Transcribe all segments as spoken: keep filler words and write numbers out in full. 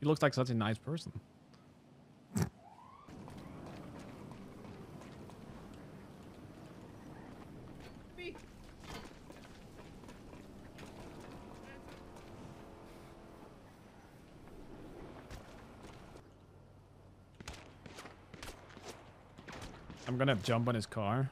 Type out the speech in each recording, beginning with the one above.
He looks like such a nice person. I'm gonna jump on his car.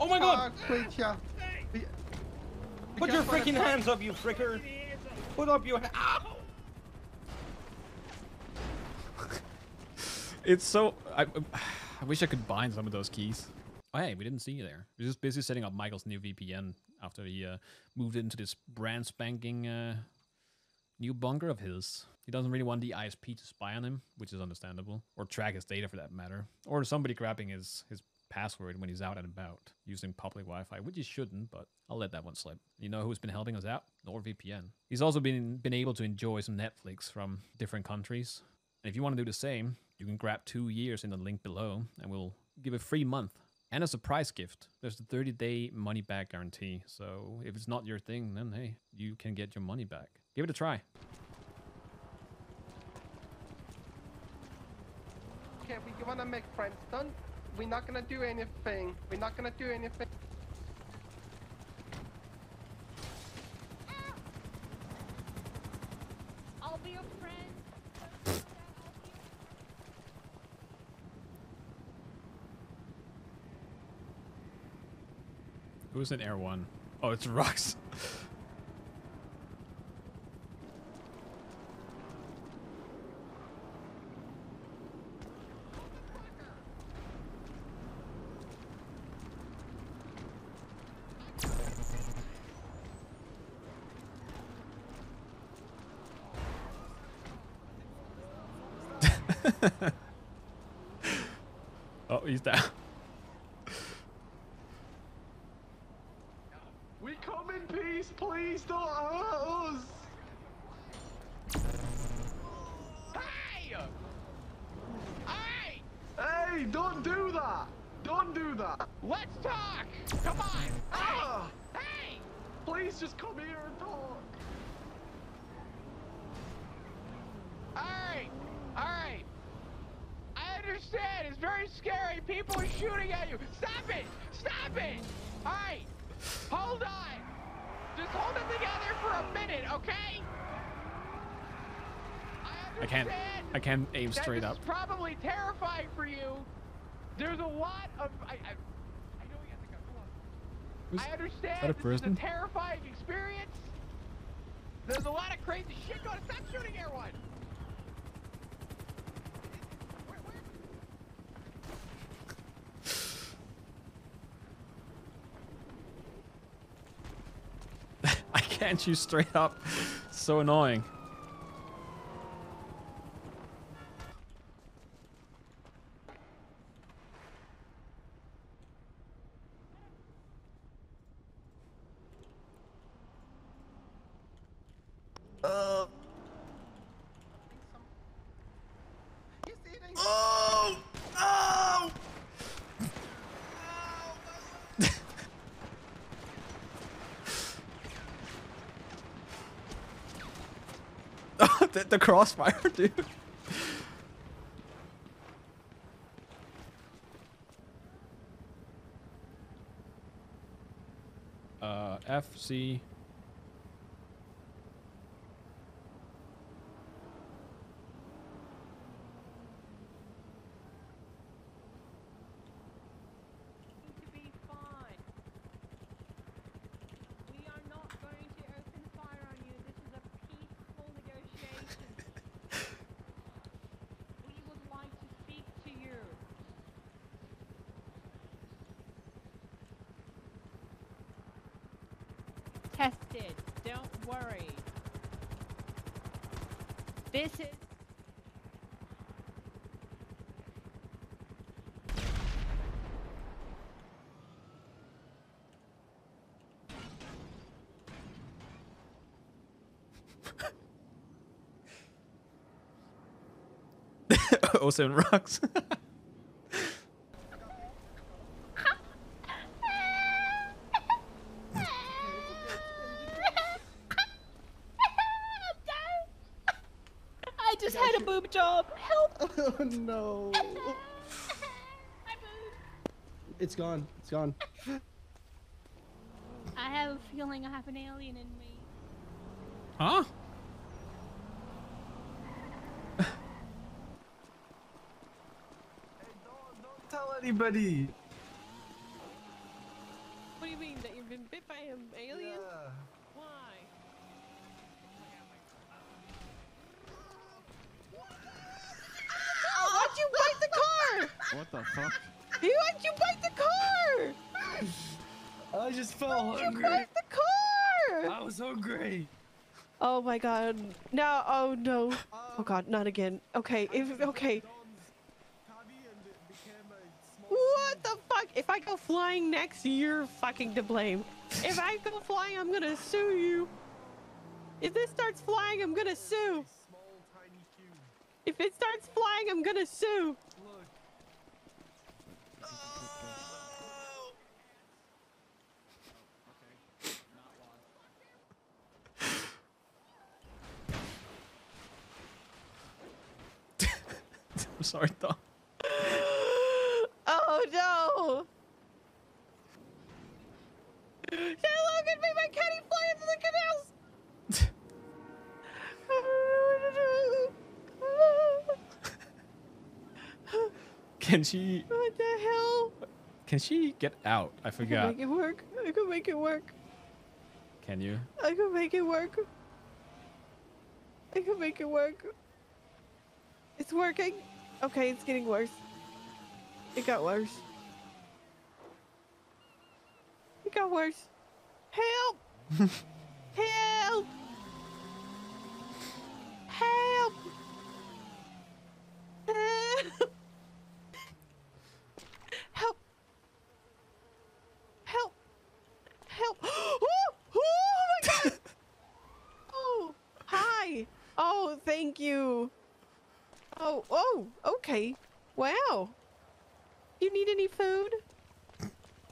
Oh my god! Creature. Put your freaking hands up, you fricker! Put up your hands! It's so... I, I wish I could bind some of those keys. Oh, hey, we didn't see you there. We were just busy setting up Michael's new V P N after he uh, moved into this brand spanking uh, new bunker of his. He doesn't really want the I S P to spy on him, which is understandable. Or track his data, for that matter. Or somebody grabbing his... his password when he's out and about using public Wi-Fi, which he shouldn't, but I'll let that one slip. You know who's been helping us out? NordVPN. He's also been been able to enjoy some Netflix from different countries. And if you want to do the same, you can grab two years in the link below and we'll give a free month and a surprise gift. There's the thirty day money back guarantee. So if it's not your thing, then hey, you can get your money back. Give it a try. Okay, we want to make friends done. We're not gonna do anything. We're not gonna do anything. I'll be your friend. Who's in Air One? Oh, it's Rux. Oh, he's down. We come in peace, please don't hurt us. Hey! Hey! Hey, don't do that! Don't do that! Let's talk! Come on! Ah. Hey! Hey! Please just come here and talk! Alright! Alright! Understand, it's very scary. People are shooting at you. Stop it! Stop it! All right, hold on. Just hold it together for a minute, okay? I, I can't. I can't aim straight up. It's probably terrifying for you. There's a lot of. I, I, I know you have to go. Hold on. I understand. This is a terrifying experience. There's a lot of crazy shit going on. Stop shooting, everyone. Can't you straight up? It's so annoying. Uh. Oh! Oh! The, the crossfire, dude. Uh, F C. Tested. Don't worry. This is... also in rocks. I just had a boob job. Help! Oh no! It's gone. It's gone. I have a feeling I have an alien in me. Huh? Hey, don't, don't tell anybody. What do you mean that you've been bit by an alien? Yeah. Why? Oh, why'd you bite the car? What the fuck? Why'd you bite the car? I just felt why'd hungry. You bite the car? I was hungry. Oh my god. No, oh no. Um, oh god, not again. Okay, if okay. What the fuck? If I go flying next, you're fucking to blame. If I go flying, I'm gonna sue you. If this starts flying, I'm gonna sue. If it starts flying, I'm gonna sue. Sorry, Tom. Oh no! Hello, good me, my kitty fly into the canals. Can she? What the hell? Can she get out? I forgot. I can make it work. I can make it work. Can you? I can make it work. I can make it work. It's working. Okay, it's getting worse. It got worse. It got worse. Help! Help! Help! Help! Help! Help! Help! Oh! Oh my god! Oh! Hi! Oh, thank you. Oh, oh, okay. Wow. You need any food?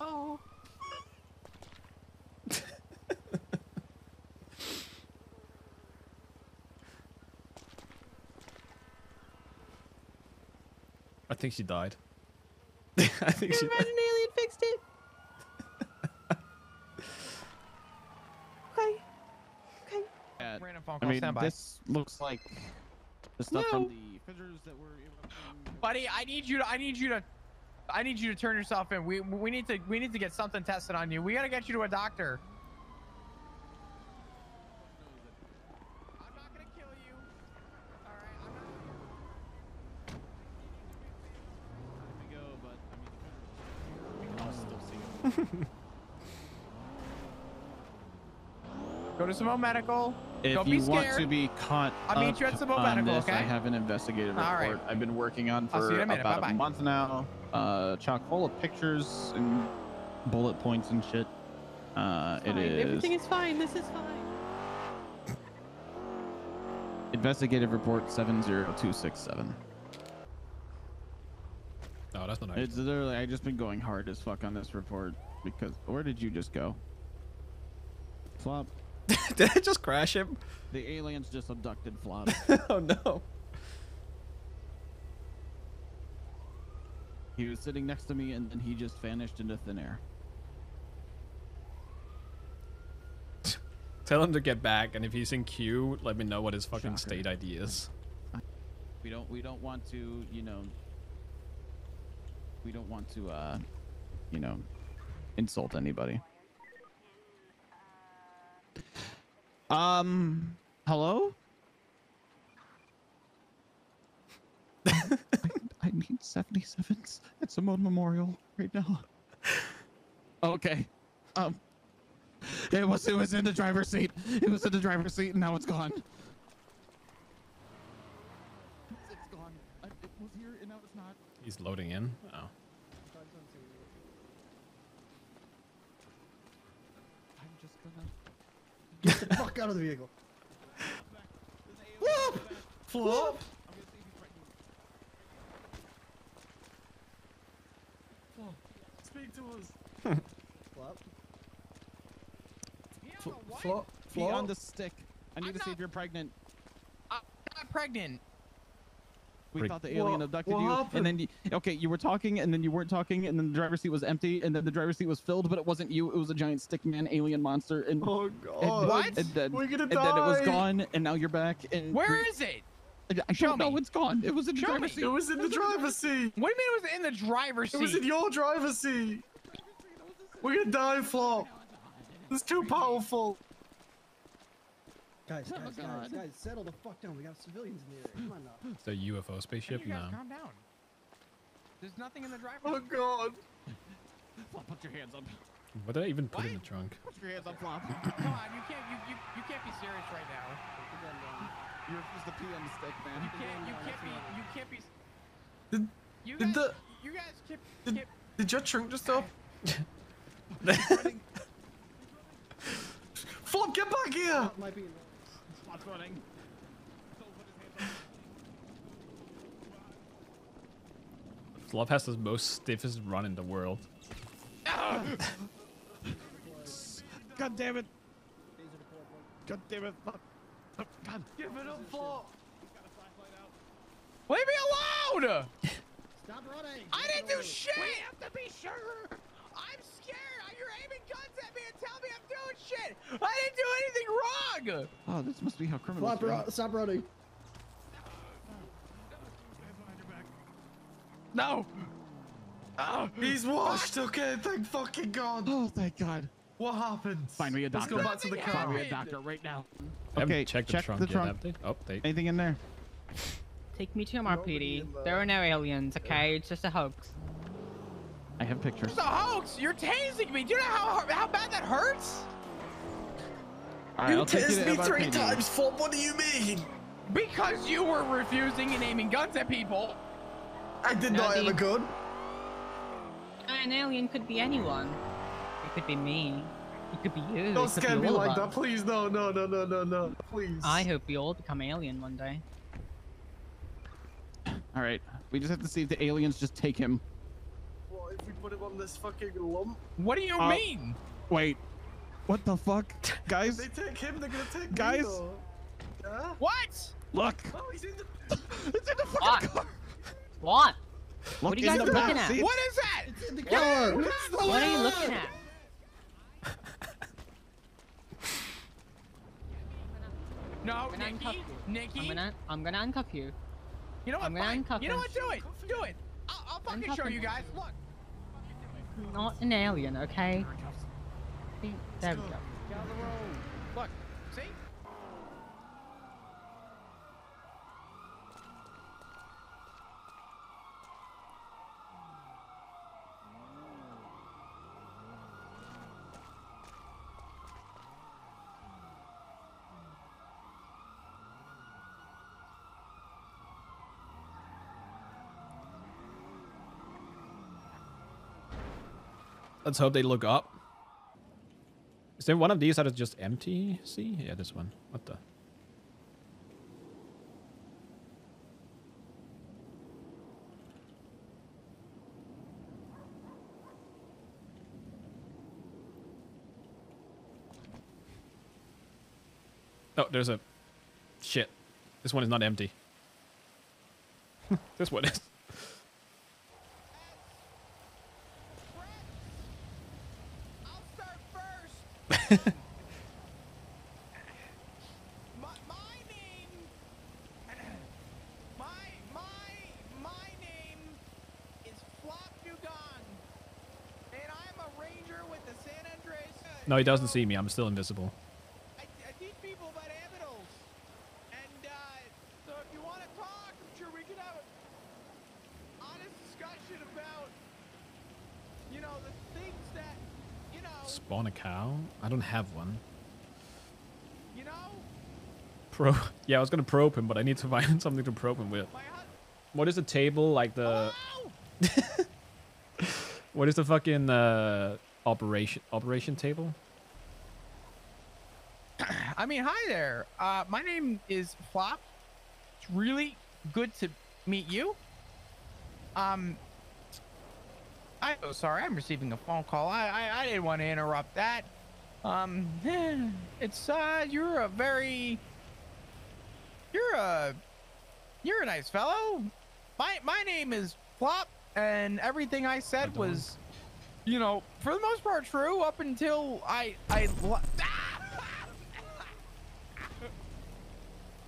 Oh. I think she died. I think she died. An alien fixed it. Okay. Okay. Uh, I mean, this looks like the stuff no. from the prisoners that were buddy, I need you to I need you to I need you to turn yourself in. We we need to we need to get something tested on you. We gotta get you to a doctor. I'm not gonna kill you. Alright, I'm not gonna go, but I mean we can all still see it. Go to Samo Medical. If Don't you be want to be caught I'll up meet you at some on medical, this, okay? I have an investigative report right. I've been working on for a about Bye -bye. a month now. Uh, chock full of pictures and bullet points and shit. Uh, it is. Everything is fine. This is fine. Investigative report seven zero two six seven. No, that's not nice. It's literally, I just been going hard as fuck on this report because. Where did you just go? Flop. Did I just crash him? The aliens just abducted Flop. Oh no. He was sitting next to me and then he just vanished into thin air. Tell him to get back, and if he's in queue, let me know what his fucking Shocker. state I D is. We don't we don't want to, you know we don't want to uh you know insult anybody. Um, hello? I, I need seventy-sevens at Samo Memorial right now. Okay. Um, it was, it was in the driver's seat. It was in the driver's seat and now it's gone. It's gone. I, it was here and now it's not. He's loading in? Oh. I'm just gonna... Get the fuck out of the vehicle. Flop! Flop! speak to us. Flop. Flop. Flop. Be on the stick. I need I'm to not, see if you're pregnant. I'm not pregnant. We Freak. thought the alien what, abducted what you, happened? and then you, okay, you were talking, and then you weren't talking, and then the driver's seat was empty, and then the driver's seat was filled, but it wasn't you. It was a giant stick man, alien monster, and oh god, and, what? And then, we're gonna and die. Then it was gone, and now you're back. And where is it? I Show don't me. know. It's gone. It was in the driver's seat. It was in the driver's seat. What do you mean it was in the driver's seat? It was in your driver's seat. We're gonna die, Flop. It's too powerful. Guys, guys, oh guys, guys, settle the fuck down. We got civilians in the area. Come on now. It's a U F O spaceship? Hey, you guys, no. Calm down. There's nothing in the driver's seat. Oh, God. Flop, put your hands up. What did I even put what? in the trunk? Put your hands up, Flop. Come on, you can't, you, you, you can't be serious right now. You're just the P M stick, man. You can't, you can't be, you can't be. Did, you did guys, the, you guys keep, did, keep, did your trunk just stop? Flop, get back here! Flop's running. Flop has the most stiffest run in the world. God damn it! God damn it! Oh, God. Give it up, Flop! Leave me alone! Stop running! I didn't do shit! We have to be sure! I'm scared! You're aiming guns at me and telling me I'm doing shit! I didn't do anything wrong! Oh, this must be how criminals Flop, ru stop running. No! Oh, he's washed! Okay, thank fucking God! Oh, thank God. What happened? Find me a doctor. Let's go back to the car. Find me a doctor right now. Okay, check the check trunk. The trunk. Yeah, oh, they... Anything in there? Take me to M R P D. There are no aliens, okay? It's just a hoax. I have pictures. It's a hoax! You're tasing me! Do you know how, how bad that hurts? All right, you tased me three times, Flop. What do you mean? Because you were refusing and aiming guns at people. I did not aim a gun. An alien could be anyone. It could be me. It could be you. Don't scare me like that, please. No, no, no, no, no, no. Please. I hope we all become alien one day. All right. We just have to see if the aliens just take him. What if we put him on this fucking lump? What do you uh, mean? Wait. What the fuck? Guys. They take him. They're going to take Guys. Me, yeah? What? Look. Oh, he's in the... It's in the fucking car. What? Look, what are you guys looking at? Seat. What is that? It's in the car. What, what, what are you looking at? No, I'm Nikki, gonna Nikki. I'm gonna, I'm gonna uncuff you. You know what? I'm gonna fine. uncuff you. You know what? Do it. Do it. I'll, I'll fucking uncuff show him. you guys. Look. Not an alien, okay? There we go. Get out of the road. Look. See? Let's hope they look up. Is there one of these that is just empty? See? Yeah, this one. What the? Oh, there's a... Shit. This one is not empty. This one is. my, my name, my my my name is Flop Dugan, and I'm a ranger with the San Andreas. No, he doesn't see me. I'm still invisible. I, I teach people about animals, and uh, so if you want to talk, I'm sure we can have an honest discussion about, you know, the things that. Spawn a cow? I don't have one. You know? Pro. Yeah, I was gonna probe him, but I need to find something to probe him with. What is the table like the? What is the fucking uh, operation operation table? I mean, hi there. Uh, my name is Flop. It's really good to meet you. Um. I'm so sorry. I'm receiving a phone call. I, I, I didn't want to interrupt that. Um, it's, uh, you're a very, you're a, you're a nice fellow. My, my name is Plop, and everything I said was, you know, for the most part true up until I, I,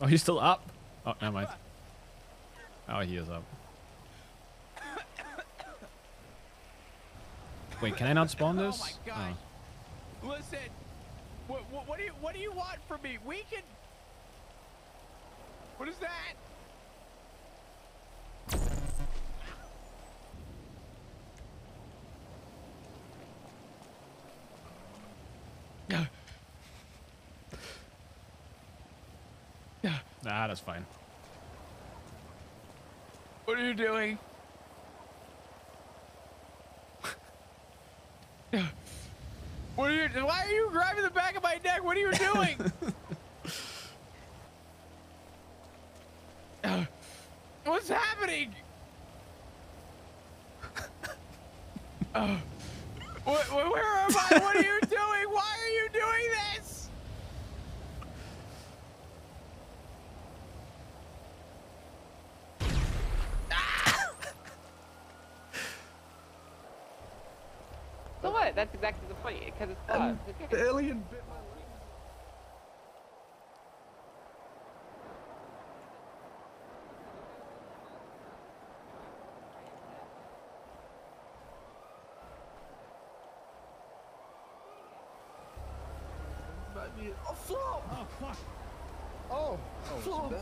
oh, he's still up? Oh, never mind. Oh, he is up. Wait, can I not spawn this? Oh my gosh. Oh. Listen, what, what, what do you what do you want from me? We can. What is that? Yeah. Yeah. Nah, that's fine. What are you doing? What are you, why are you grabbing the back of my neck? What are you doing? uh, what's happening? uh, wh wh where am I? What are you doing? Why are you doing this? So what? That's exactly the point, because it's fun. The alien bit my leg. Oh, Flop! Oh, fuck. Oh, oh Flop.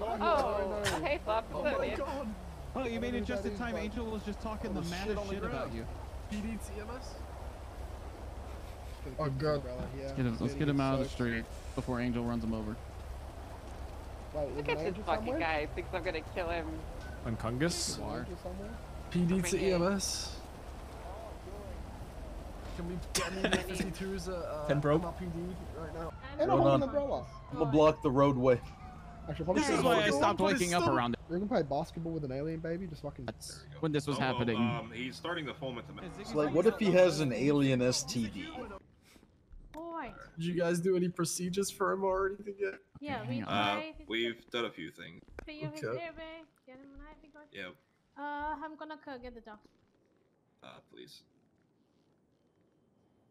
Oh, no. Oh, hey, Flop. Oh, my you? God. Oh, you made it just in time. Angel was just talking oh, the maddest shit, shit about you. P D T M S? Oh god. Yeah. Let's get him, let's get him out of the street before Angel runs him over. Wait, look at this Angel fucking somewhere? Guy thinks I'm gonna kill him. I'm Kungus? P D T M S? Can we fifty-two's uh, uh, bro? M R P D right now? And a whole umbrella. I'm gonna block the roadway. Actually, this is why I stopped waking up around it. We're gonna play basketball with an alien baby, just fucking. That's when this was oh, happening. Um, he's starting to foam at the mouth. So like, what if he has an alien S T D? Boy. Did you guys do any procedures for him already to get? Yeah, we. Uh, we've done a few things. Okay. Yeah. Uh, I'm gonna get the dog. Uh, please.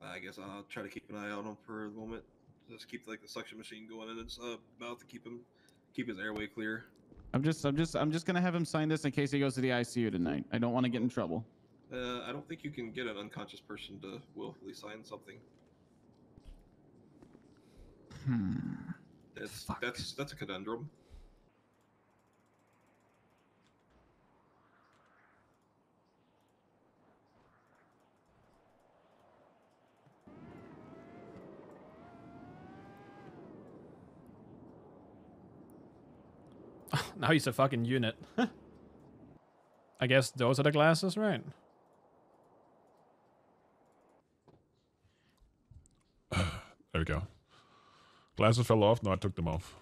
I guess I'll try to keep an eye on him for the moment. Just keep like the suction machine going in his uh, mouth to keep him. Keep his airway clear. I'm just, I'm just, I'm just gonna have him sign this in case he goes to the I C U tonight. I don't want to get in trouble. Uh, I don't think you can get an unconscious person to willfully sign something. Hmm. That's Fuck. that's that's a conundrum. Now he's a fucking unit. I guess those are the glasses, right? There we go. Glasses fell off. No, I took them off.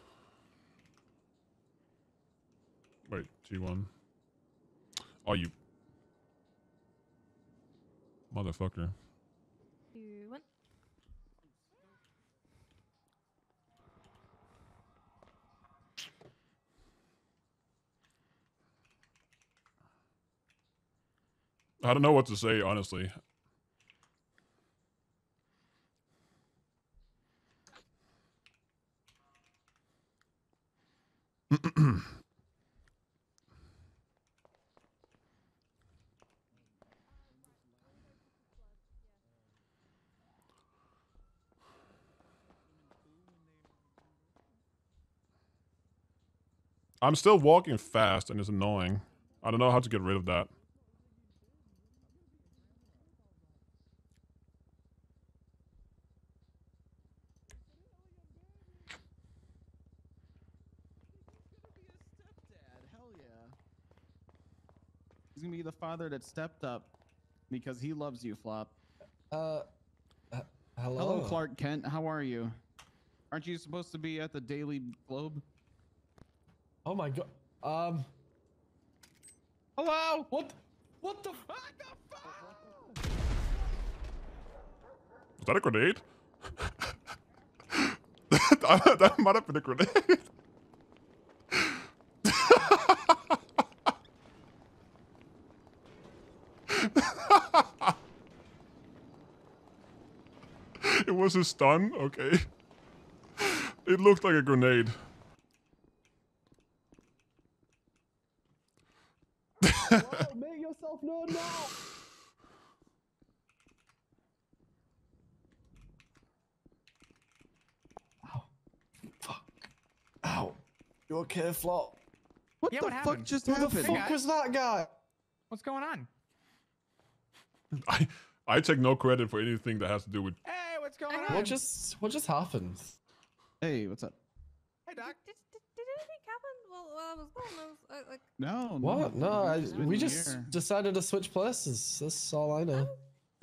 Wait, G one. Oh, you... Motherfucker. G one. I don't know what to say, honestly. I'm still walking fast and it's annoying. I don't know how to get rid of that. He's gonna be the father that stepped up because he loves you, Flop. Uh, hello? Hello, Clark Kent. How are you? Aren't you supposed to be at the Daily Globe? Oh my god. Um. Hello? What? What the fuck? What the fuck? that a grenade? that, that might have been a grenade. It was a stun? Okay. It looked like a grenade. Whoa, make yourself known now! Ow. Fuck. Ow. You okay, Flop? What yeah, the what fuck happened? just what happened? What the fuck was that guy? What's going on? I I take no credit for anything that has to do with... Hey, what's going on? What just, what just happened? Hey, what's up? Hey, Doc. Did, did, did anything happen while, while I was gone? I was, I, like... No, no. What? No, I, we just here. decided to switch places. That's all I know. Um,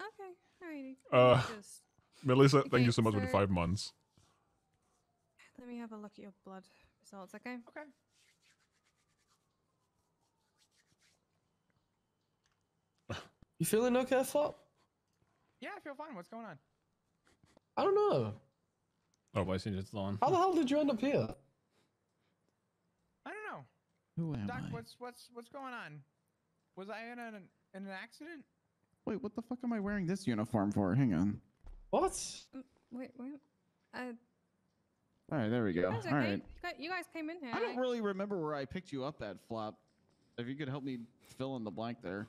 okay, alrighty. Uh, just... Melissa, okay, thank you so much for the five months. Let me have a look at your blood results, okay? Okay. You feeling okay, Flop? Yeah, I feel fine. What's going on? I don't know. Oh, why isn't it on? How the hell did you end up here? I don't know. Who am Doc, I? Doc, what's what's what's going on? Was I in an in an accident? Wait, what the fuck am I wearing this uniform for? Hang on. What? Wait, wait. Uh, All right, there we go. Okay. All right. You guys came in here. I don't really remember where I picked you up at, Flop. If you could help me fill in the blank there.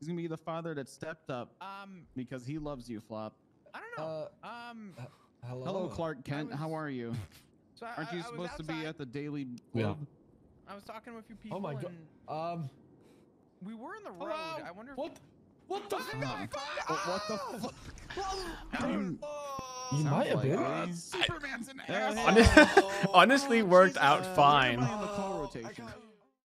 He's gonna be the father that stepped up um, because he loves you, Flop. I don't know. Uh, um, hello. hello, Clark Kent. Was, How are you? So I, Aren't you I, I supposed to be at the Daily Globe? Yeah. I was talking with a few people. Oh my god. Um, we were in the road. Hello? I wonder. If what? What the fuck? What the fuck? You might have been. Uh, Superman's an asshole. Honestly, worked Jesus. out fine. Oh,